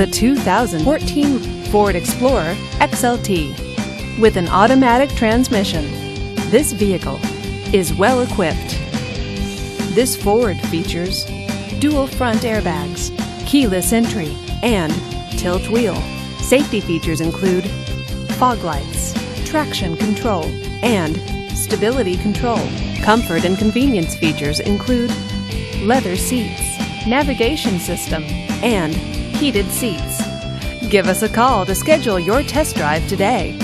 the 2014 Ford Explorer XLT. With an automatic transmission, this vehicle is well equipped. This Ford features dual front airbags, keyless entry, and tilt wheel. Safety features include fog lights, traction control, and stability control. Comfort and convenience features include leather seats, navigation system, and heated seats. Give us a call to schedule your test drive today.